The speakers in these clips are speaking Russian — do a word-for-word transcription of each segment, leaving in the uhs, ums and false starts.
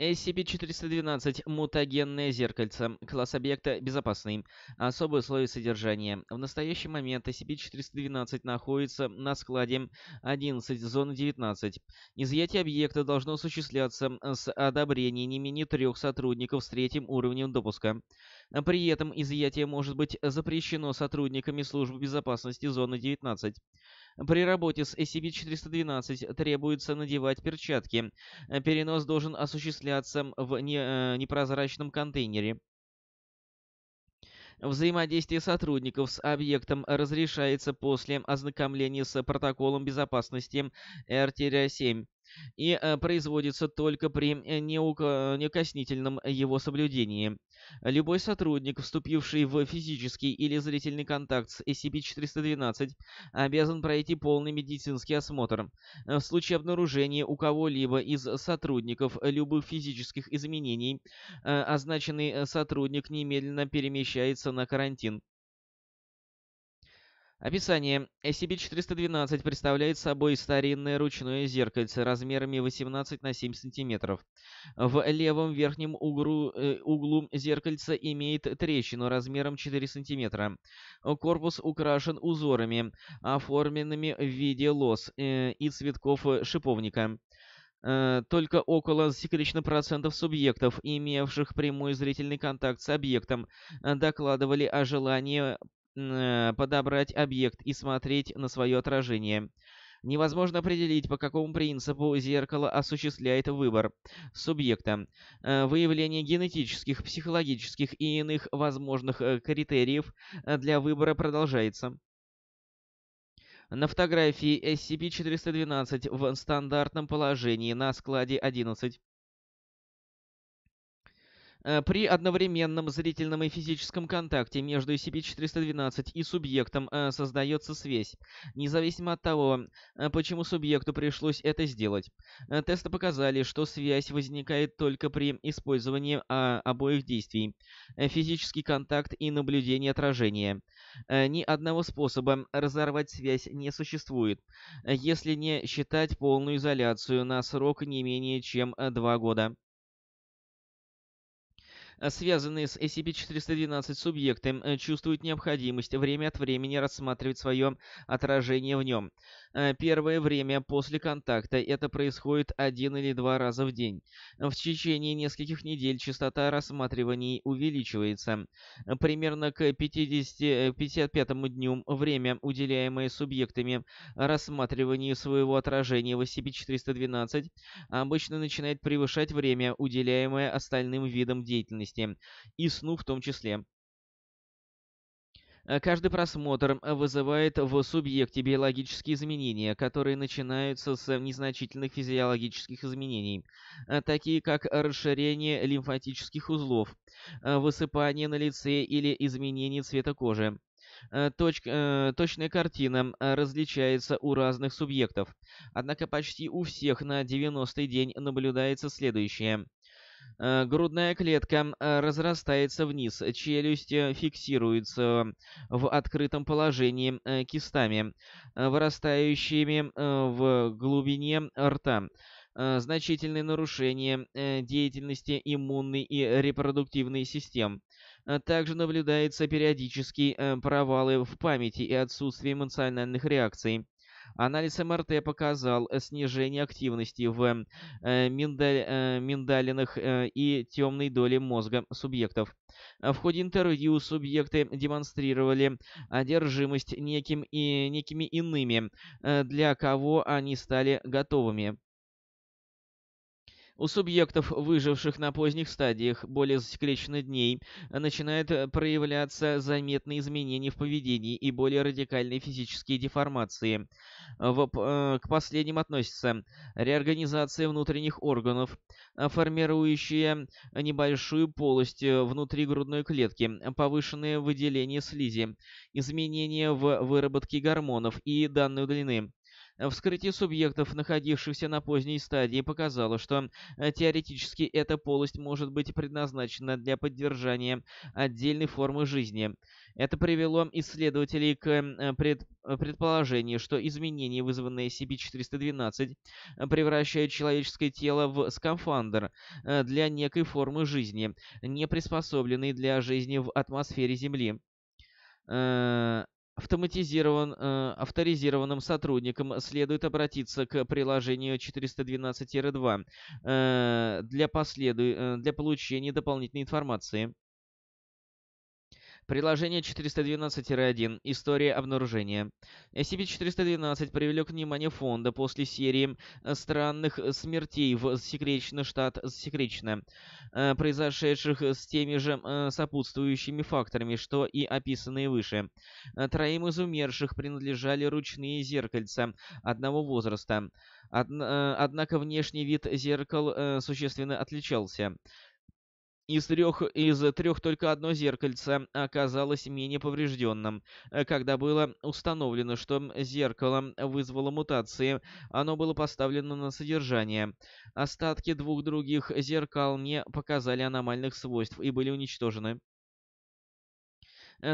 эс си пи четыреста двенадцать. Мутагенное зеркальце. Класс объекта безопасный. Особые условия содержания. В настоящий момент эс си пи четыреста двенадцать находится на складе одиннадцать, зона девятнадцать. Изъятие объекта должно осуществляться с одобрения не менее трех сотрудников с третьим уровнем допуска. При этом изъятие может быть запрещено сотрудниками службы безопасности зоны девятнадцать. При работе с эс си пи четыреста двенадцать требуется надевать перчатки. Перенос должен осуществляться в не, непрозрачном контейнере. Взаимодействие сотрудников с объектом разрешается после ознакомления с протоколом безопасности эр ти ар семь и производится только при неукоснительном его соблюдении. Любой сотрудник, вступивший в физический или зрительный контакт с эс си пи четыреста двенадцать, обязан пройти полный медицинский осмотр. В случае обнаружения у кого-либо из сотрудников любых физических изменений, означенный сотрудник немедленно перемещается на карантин. Описание. эс си пи четыреста двенадцать представляет собой старинное ручное зеркальце размерами восемнадцать на семь сантиметров. В левом верхнем углу, углу зеркальца имеет трещину размером четыре сантиметра. Корпус украшен узорами, оформленными в виде лоз и цветков шиповника. Только около сорок процентов субъектов, имевших прямой зрительный контакт с объектом, докладывали о желании подобрать объект и смотреть на свое отражение. Невозможно определить, по какому принципу зеркало осуществляет выбор субъекта. Выявление генетических, психологических и иных возможных критериев для выбора продолжается. На фотографии эс си пи четыреста двенадцать в стандартном положении на складе одиннадцать. При одновременном зрительном и физическом контакте между эс си пи четыреста двенадцать и субъектом создается связь, независимо от того, почему субъекту пришлось это сделать. Тесты показали, что связь возникает только при использовании обоих действий – физический контакт и наблюдение отражения. Ни одного способа разорвать связь не существует, если не считать полную изоляцию на срок не менее чем два года. Связанные с эс си пи четыреста двенадцать субъекты чувствуют необходимость время от времени рассматривать свое отражение в нем. Первое время после контакта это происходит один или два раза в день. В течение нескольких недель частота рассматриваний увеличивается. Примерно к пятидесятому, пятьдесят пятому дню время, уделяемое субъектами рассматриванию своего отражения в эс си пи четыреста двенадцать, обычно начинает превышать время, уделяемое остальным видам деятельности, и сну в том числе. Каждый просмотр вызывает в субъекте биологические изменения, которые начинаются с незначительных физиологических изменений, такие как расширение лимфатических узлов, высыпание на лице или изменение цвета кожи. Точ, э, точная картина различается у разных субъектов, однако почти у всех на девяностый день наблюдается следующее. Грудная клетка разрастается вниз, челюсть фиксируется в открытом положении кистами, вырастающими в глубине рта. Значительные нарушения деятельности иммунной и репродуктивной систем. Также наблюдаются периодические провалы в памяти и отсутствие эмоциональных реакций. Анализ эм эр тэ показал снижение активности в миндаль, миндалинах и темной доле мозга субъектов. В ходе интервью субъекты демонстрировали одержимость неким и, некими иными, для кого они стали готовыми. У субъектов, выживших на поздних стадиях более засекреченных дней, начинают проявляться заметные изменения в поведении и более радикальные физические деформации. В, э, к последним относятся реорганизация внутренних органов, формирующая небольшую полость внутри грудной клетки, повышенное выделение слизи, изменения в выработке гормонов и данной длины. Вскрытие субъектов, находившихся на поздней стадии, показало, что теоретически эта полость может быть предназначена для поддержания отдельной формы жизни. Это привело исследователей к пред... предположению, что изменения, вызванные эс си пи четыреста двенадцать, превращают человеческое тело в скафандр для некой формы жизни, не приспособленной для жизни в атмосфере Земли. Автоматизирован, э, авторизированным сотрудникам следует обратиться к приложению четыреста двенадцать два э, для, последу... для получения дополнительной информации. Приложение четыреста двенадцать один. История обнаружения. эс си пи четыреста двенадцать привлек внимание фонда после серии странных смертей в засекреченный штат Засекречено, произошедших с теми же сопутствующими факторами, что и описанные выше. Троим из умерших принадлежали ручные зеркальца одного возраста. Однако внешний вид зеркал существенно отличался. Из трех, из трех только одно зеркальце оказалось менее поврежденным. Когда было установлено, что зеркало вызвало мутации, оно было поставлено на содержание. Остатки двух других зеркал не показали аномальных свойств и были уничтожены.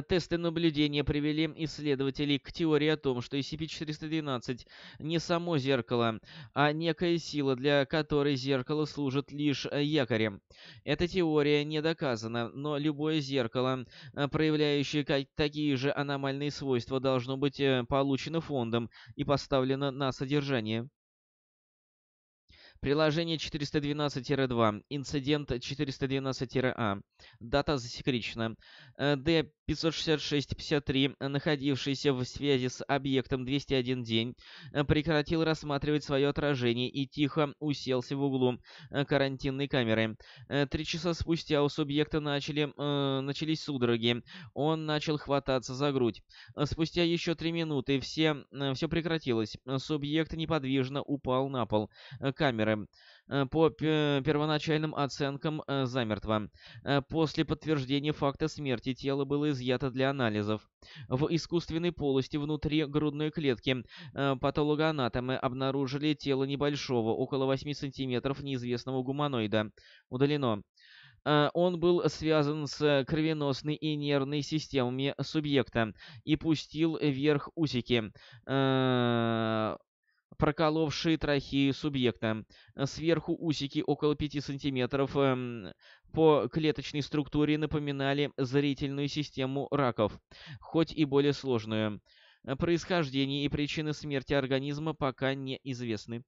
Тесты наблюдения привели исследователей к теории о том, что эс си пи четыреста двенадцать не само зеркало, а некая сила, для которой зеркало служит лишь якорем. Эта теория не доказана, но любое зеркало, проявляющее такие же аномальные свойства, должно быть получено фондом и поставлено на содержание. Приложение четыреста двенадцать два. Инцидент четыреста двенадцать а. Дата засекречена. Д пятьсот шестьдесят шесть пятьдесят три, находившийся в связи с объектом двести один день, прекратил рассматривать свое отражение и тихо уселся в углу карантинной камеры. Три часа спустя у субъекта начали, э, начались судороги. Он начал хвататься за грудь. Спустя еще три минуты все, все прекратилось. Субъект неподвижно упал на пол камеры. По первоначальным оценкам замертво. После подтверждения факта смерти тело было изъято для анализов. В искусственной полости внутри грудной клетки патологоанатомы обнаружили тело небольшого, около восьми сантиметров, неизвестного гуманоида. Удалено. Он был связан с кровеносной и нервной системами субъекта и пустил вверх усики, проколовшие трахею субъекта. Сверху усики около пяти сантиметров эм, по клеточной структуре напоминали зрительную систему раков, хоть и более сложную. Происхождение и причины смерти организма пока не известны.